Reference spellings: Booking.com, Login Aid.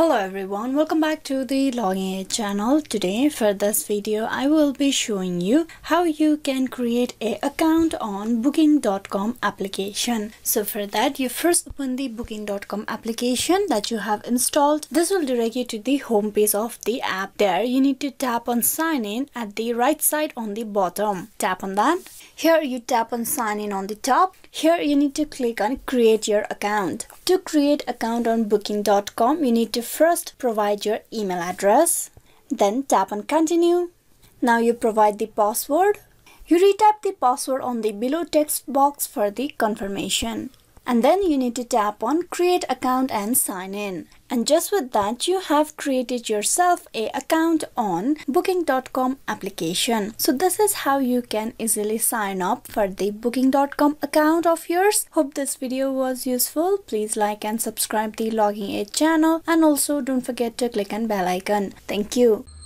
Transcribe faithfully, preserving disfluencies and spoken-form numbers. Hello everyone, welcome back to the Login Aid channel. Today for this video I will be showing you how you can create a account on booking dot com application. So for that, you first open the booking dot com application that you have installed. This will direct you to the home page of the app. There you need to tap on sign in at the right side on the bottom. Tap on that. Here you tap on sign in on the top. Here you need to click on create your account. To create account on booking dot com, you need to first provide your email address, then tap on continue. Now you provide the password. You retype the password on the below text box for the confirmation. And then you need to tap on create account and sign in. And just with that, you have created yourself a account on booking dot com application. So this is how you can easily sign up for the booking dot com account of yours. Hope this video was useful. Please like and subscribe the Login Aid channel, and also don't forget to click on bell icon. Thank you.